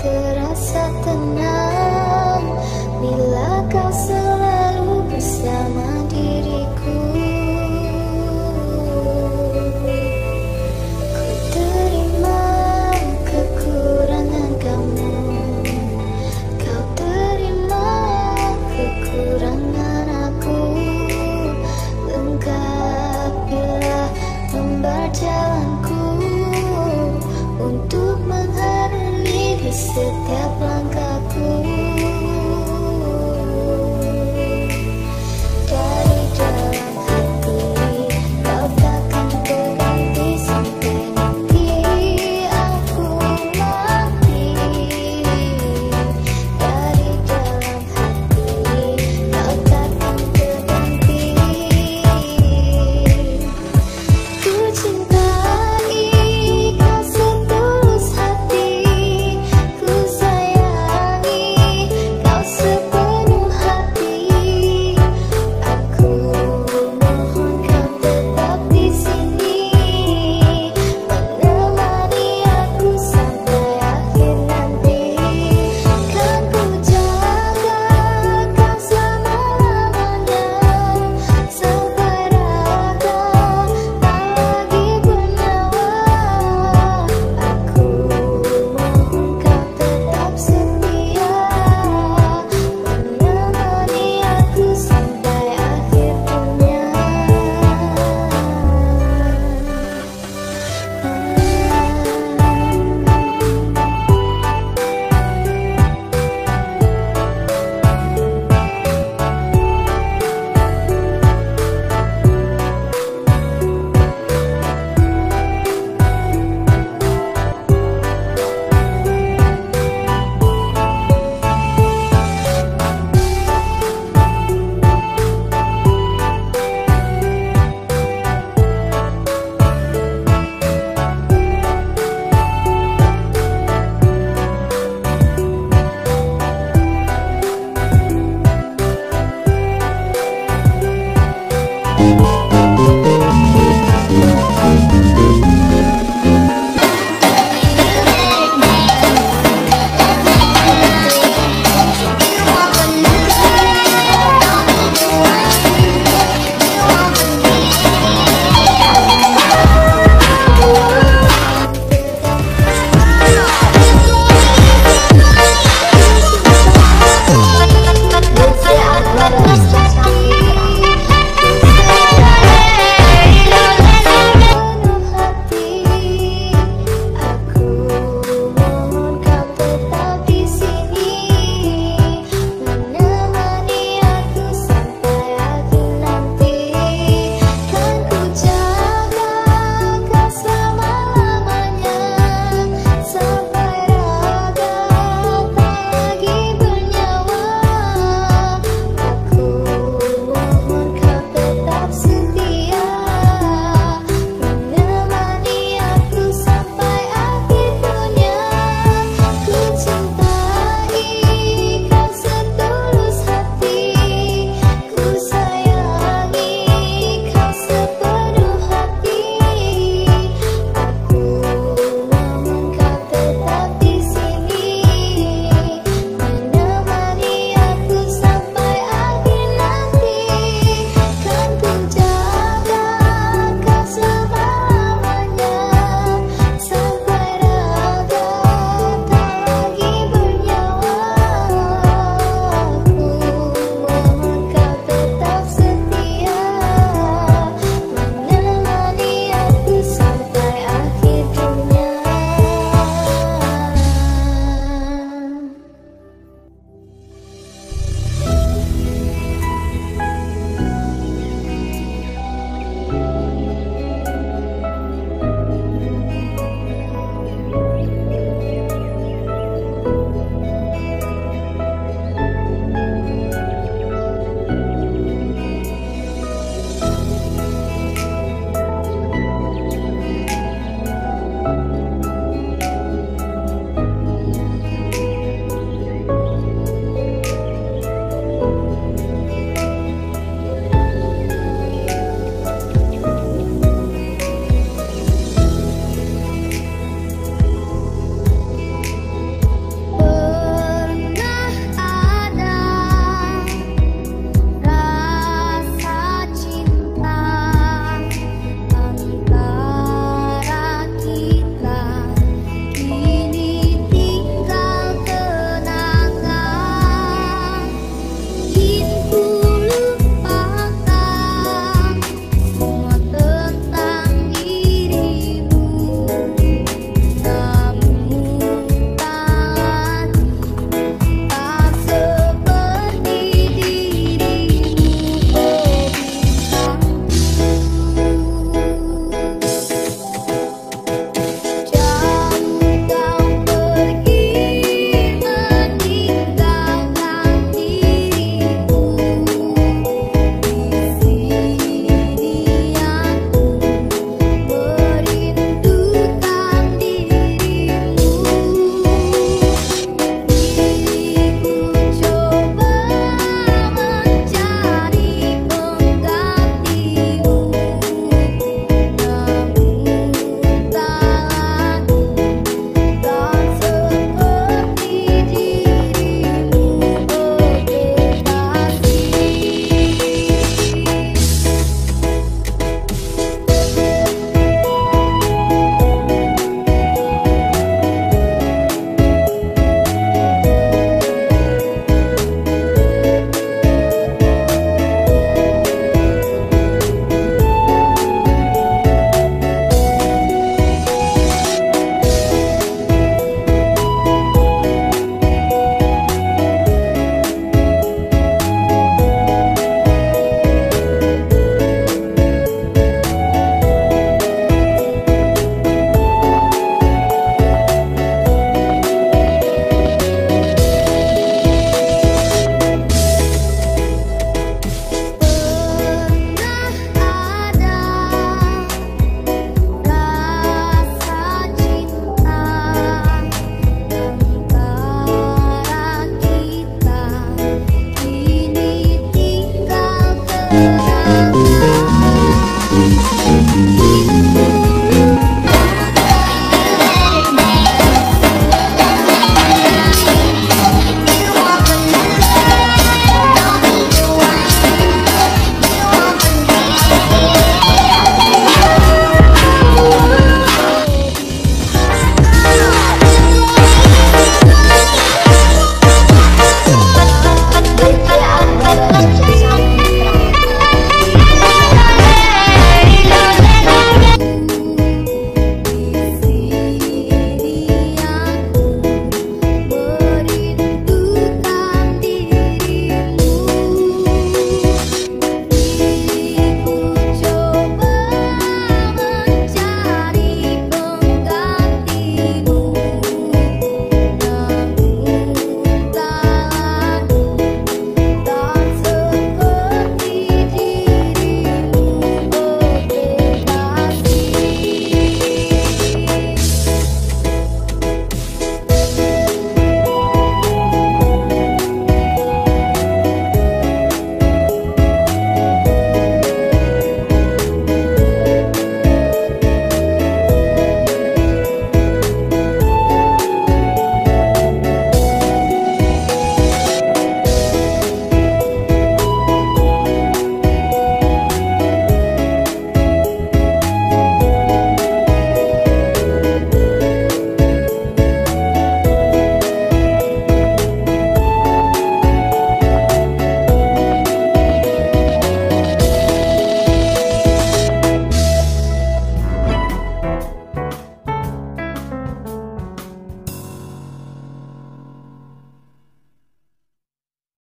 Terasa tenang bila kau selalu bersama.